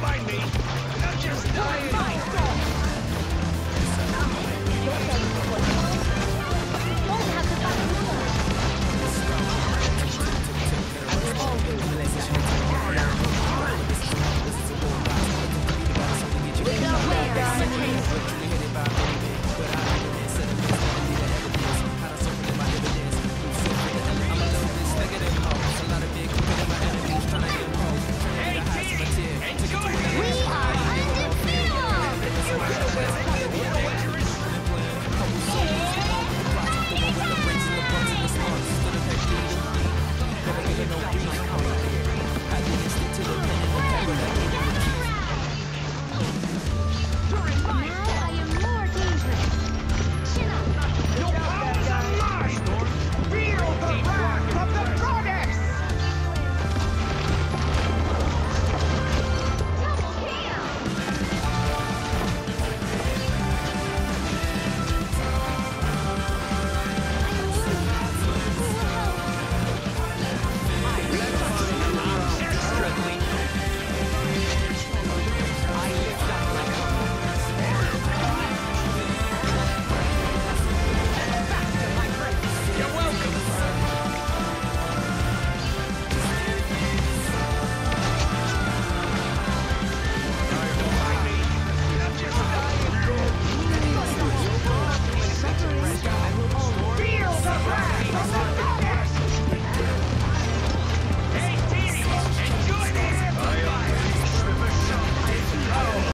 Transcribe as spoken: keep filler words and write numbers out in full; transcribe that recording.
find me. I'm just dying.